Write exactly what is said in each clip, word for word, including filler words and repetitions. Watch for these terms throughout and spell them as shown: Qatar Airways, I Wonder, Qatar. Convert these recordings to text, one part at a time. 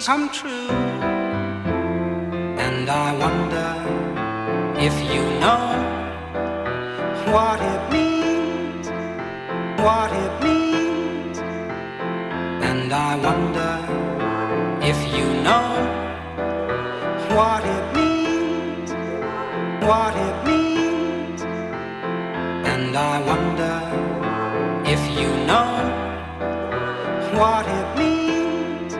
dreams come true. And I wonder if you know what it means, what it means. And I wonder if you know what it means, what it means. And I wonder if you know what it means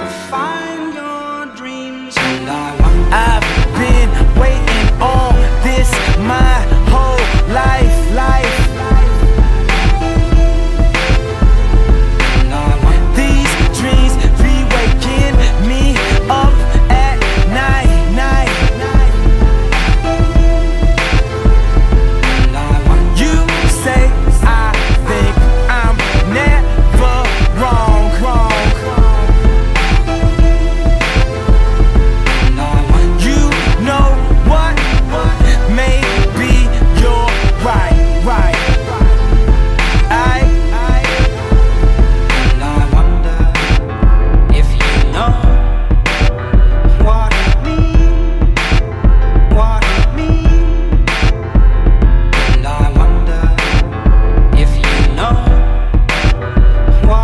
to find your dreams. And I wonder, I've been waiting all this my whole life, life. And I wonder, these dreams be waking me up at night, night. And I wonder, you say I think I'm never wrong, wrong. You know what? Maybe you're right, right. I, and I wonder if you know what it means, what it means. And I wonder if you know what it means to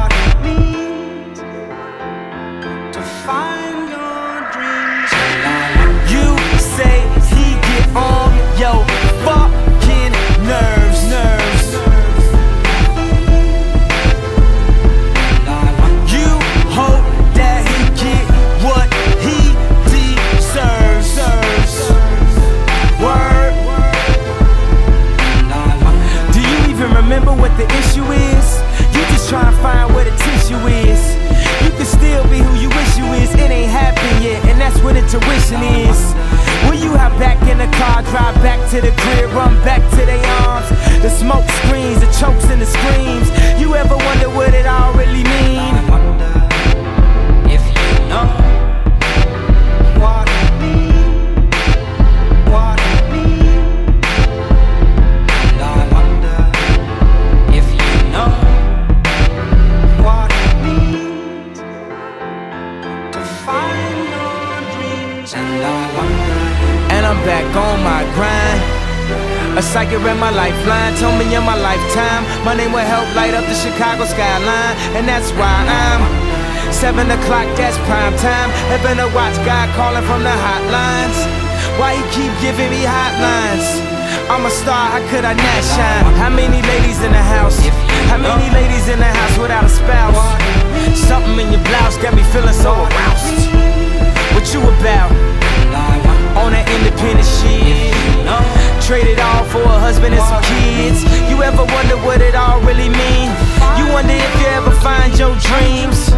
find your dreams. And I You say he get on your fucking nerves, nerves. And I wonder, You hope that he get what he deserves, serves. Word. and I wonder, Do you even remember what the issue is? You just try to find where the tissue is. You can still be who you wish you is. It ain't happened yet, and that's where the tuition is. When you hop back in the car, drive back to the crib, run back to their arms. The smoke screens, the chokes and the screams. You ever wonder what it all really mean? I wonder if you know what it means, what it means. And I wonder if you know what it means to find your dreams. And I wonder, and I'm back on my grind. A psychic read my lifeline, told me in my lifetime my name will help light up the Chicago skyline. And that's why I'm seven o'clock, that's prime time. Heaven to watch God calling from the hotlines. Why he keep giving me hotlines? I'm a star, how could I not shine? How many ladies in the house? How many ladies in the house without a spouse? Something in your blouse got me feeling so aroused. What you about? On that independent shit, trade it all for a husband and some kids. You ever wonder what it all really mean? You wonder if you ever find your dreams.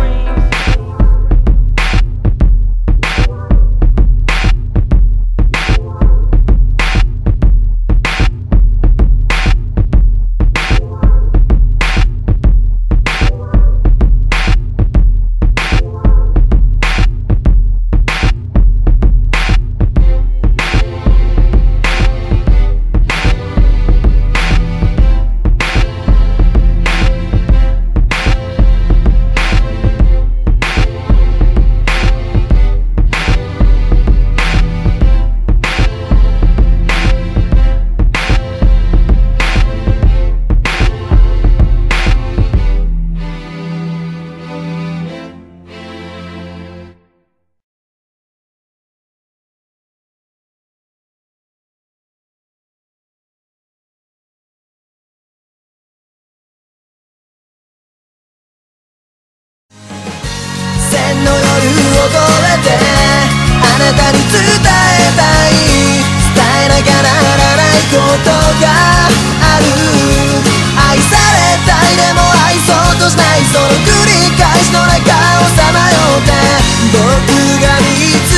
踊れてあなたに伝えたい、伝えなきゃならないことがある。愛されたいでも愛そうとしない、その繰り返しの中をさまよって僕が見つけた